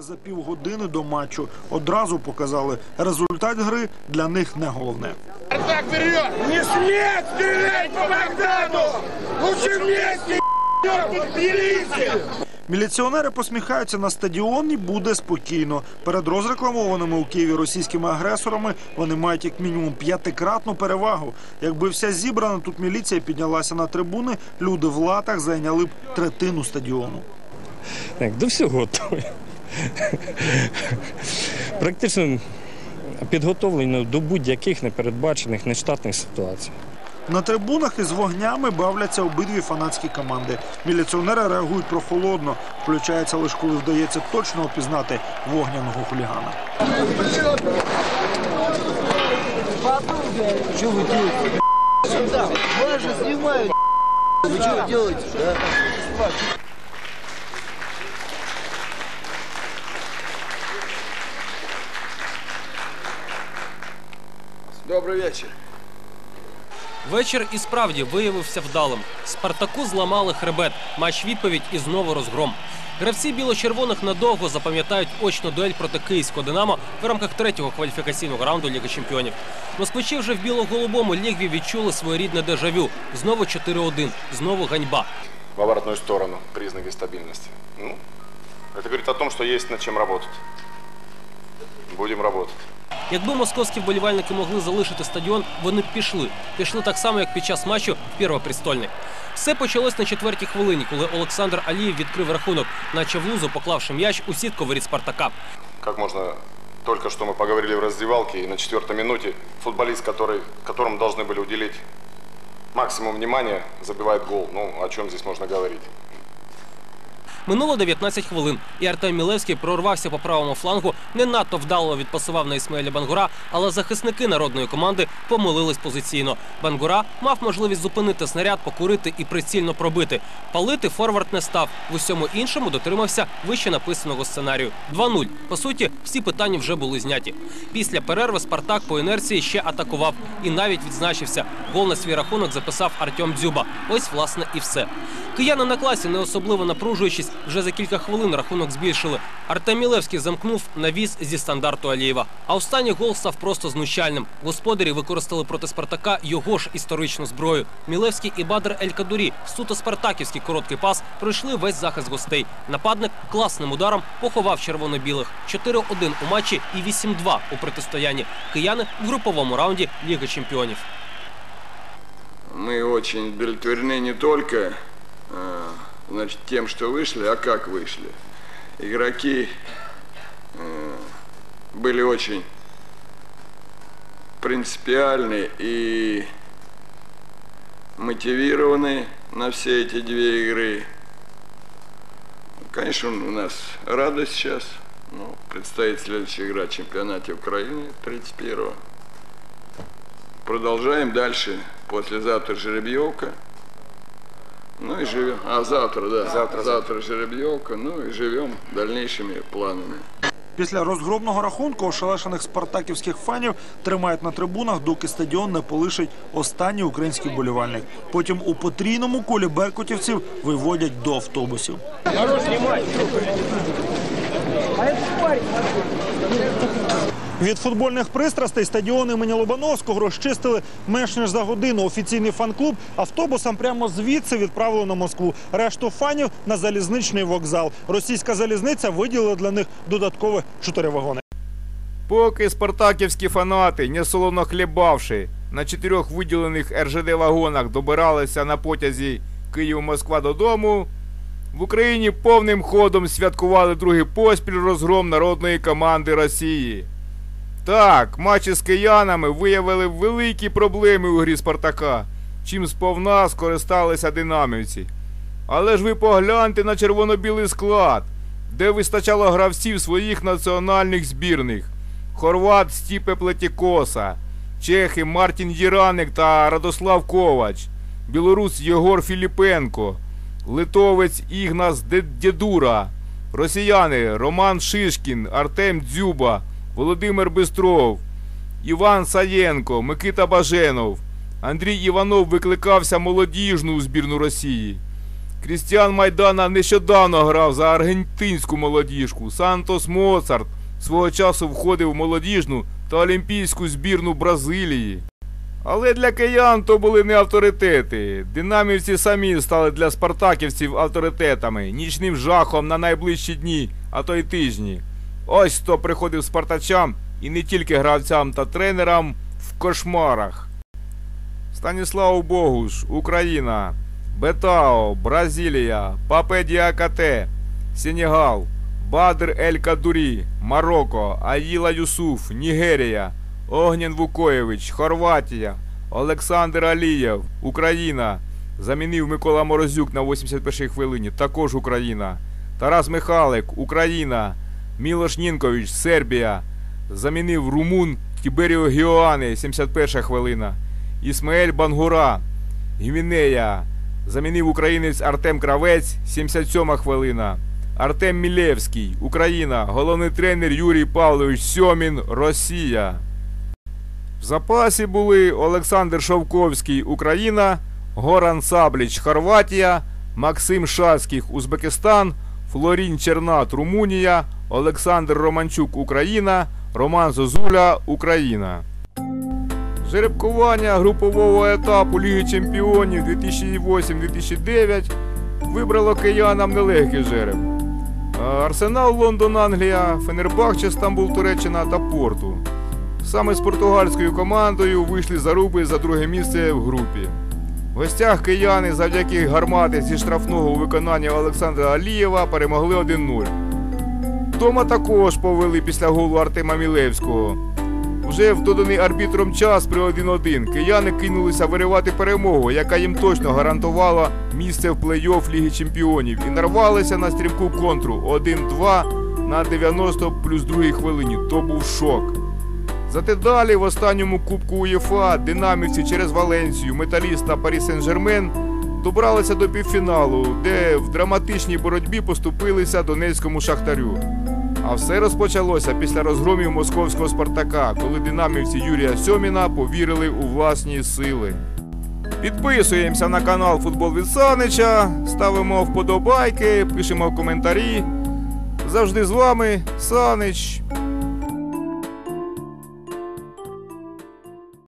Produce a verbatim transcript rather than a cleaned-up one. За півгодини до матчу одразу показали результат гри для них не головне. Спартак вперед! Не сміть стріляти по Богдану! Лучше вместе, ебать, підберіться! Міліціонери посміхаються, на стадіоні буде спокійно. Перед розрекламованими у Києві російськими агресорами вони мають як мінімум п'ятикратну перевагу. Якби вся зібрана тут міліція піднялася на трибуни, люди в латах зайняли б третину стадіону. Так, до всього готові. Практично підготовлено до будь-яких непередбачених, нештатних ситуацій. На трибунах із вогнями бавляться обидві фанатські команди. Міліціонери реагують прохолодно, включаються лише коли вдається точно опізнати вогняного хулігана. Що ви робите? Сюда! Вас же знімають! Ви що робите? Добрий вечір. Вечір і справді виявився вдалим. Спартаку зламали хребет. Матч-відповідь і знову розгром. Гравці біло-червоних надовго запам'ятають очну дуель проти київського «Динамо» в рамках третього кваліфікаційного раунду Ліги Чемпіонів. Москвичі вже в біло-голубому лігві відчули своєрідне дежавю. Знову чотири один. Знову ганьба. В обратну сторону признаки стабільності. Ну, це говорить о тому, що є над чим працювати. Будемо працювати. Якби московські вболівальники могли залишити стадіон, вони б пішли. Пішли так само, як під час матчу в Первопрестольній. Все почалось на четвертій хвилині, коли Олександр Алієв відкрив рахунок, наче в лузу поклавши м'яч у сітку воріт Спартака. Як можна, тільки що ми поговорили в роздівалці, і на четвертій хвилині футболіст, якому повинні були уділити максимум уваги, забиває гол. Ну, о чому тут можна говорити? Минуло дев'ятнадцять хвилин, і Артем Мілевський прорвався по правому флангу, не надто вдало відпасував на Ісмаеля Бангура, але захисники народної команди помилились позиційно. Бангура мав можливість зупинити снаряд, покурити і прицільно пробити. Палити форвард не став, в усьому іншому дотримався вище написаного сценарію. два нуль. По суті, всі питання вже були зняті. Після перерви Спартак по інерції ще атакував і навіть відзначився. Гол на свій рахунок записав Артем Дзюба. Ось, власне, і все. Кияни на класі, не особливо напружуючись, вже за кілька хвилин рахунок збільшили. Артем Мілевський замкнув навіс зі стандарту Алієва. А останній гол став просто знущальним. Господарі використали проти Спартака його ж історичну зброю. Мілевський і Бадр Ель-Кадурі, суто спартаківський короткий пас, пройшли весь захист гостей. Нападник класним ударом поховав червоно-білих. чотири один у матчі і вісім два у протистоянні. Кияни в груповому раунді Ліги Чемпіонів. Ми дуже удовлетворені не тільки значит, тем, что вышли, а как вышли. Игроки э, были очень принципиальны и мотивированы на все эти две игры. Конечно, у нас радость сейчас. Ну, предстоит следующая игра в чемпионате Украины тридцать первого. Продолжаем дальше. Послезавтра жеребьевка. Ну и живем. А завтра, да, завтра, завтра жеребьевка, ну и живем дальнейшими планами. Після розгромного рахунку ошелешених спартаківських фанів тримають на трибунах, доки стадіон не полишить останній український болівальник. Потім у потрійному колі беркутівців виводять до автобусів. Від футбольних пристрастей стадіон імені Лобановського розчистили менш ніж за годину. Офіційний фан-клуб автобусом прямо звідси відправили на Москву. Решту фанів – на залізничний вокзал. Російська залізниця виділила для них додаткові чотири вагони. Поки спартаківські фанати, несолоно хлібавши, на чотирьох виділених РЖД-вагонах добиралися на потязі Київ-Москва додому, в Україні повним ходом святкували другий поспіль розгром народної команди Росії. Так, матчі з киянами виявили великі проблеми у грі Спартака, чим сповна скористалися динамівці. Але ж ви погляньте на червоно-білий склад, де вистачало гравців своїх національних збірних. Хорват Стіпе Плетікоса, чехи Мартін Єраник та Радослав Ковач, білорус Єгор Філіпенко, литовець Ігнас Дедедура, росіяни Роман Шишкін, Артем Дзюба, Володимир Бистров, Іван Саєнко, Микита Баженов. Андрій Іванов викликався молодіжну у збірну Росії. Крістіан Майдана нещодавно грав за аргентинську молодіжку. Сантос Моцарт свого часу входив в молодіжну та олімпійську збірну Бразилії. Але для киян то були не авторитети. Динамівці самі стали для спартаківців авторитетами, нічним жахом на найближчі дні, а то й тижні. Ось хто приходив спартачам, і не тільки гравцям та тренерам, в кошмарах. Станіслав Богуш, Україна. Бетао, Бразилія. Папе Діакате, Сенегал. Бадр Ель-Кадурі, Марокко. Айла Юсуф, Нігерія. Огнєн Вукоєвич, Хорватія. Олександр Алієв, Україна. Замінив Микола Морозюк на восімдесят першій хвилині, також Україна. Тарас Михалик, Україна. Мілош Нінкович, Сербія. Замінив румун Тіберіо Гіоане, сімдесят перша хвилина. Ісмаель Бангура, Гвінея. Замінив українець Артем Кравець, сімдесят сьома хвилина. Артем Мілевський, Україна. Головний тренер Юрій Павлович Сьомін, Росія. В запасі були Олександр Шовковський, Україна, Горан Сабліч, Хорватія, Максим Шацьких, Узбекистан, Флорін Чернат, Румунія, Олександр Романчук, Україна, Роман Зозуля, Україна. Жеребкування групового етапу Ліги Чемпіонів дві тисячі вісім - дві тисячі дев'ять вибрало киянам нелегкий жереб. Арсенал, Лондон, Англія, Фенербахче, Стамбул, Туреччина та Порту. Саме з португальською командою вийшли заруби за друге місце в групі. В гостях кияни завдяки гармати зі штрафного у виконанні Олександра Алієва перемогли один нуль. Дома також повели після голу Артема Мілевського. Вже в доданий арбітром час при один один кияни кинулися виривати перемогу, яка їм точно гарантувала місце в плей-офф Ліги Чемпіонів, і нарвалися на стрімку контру один два на дев'яносто плюс другій хвилині. То був шок. Зате далі в останньому кубку УЄФА динамівці через Валенсію, Металіст та Парі Сен-Жермен добралися до півфіналу, де в драматичній боротьбі поступилися донецькому Шахтарю. А все розпочалося після розгромів московського «Спартака», коли динамівці Юрія Сьоміна повірили у власні сили. Підписуємося на канал «Футбол від Санича», ставимо вподобайки, пишемо в коментарі. Завжди з вами Санич.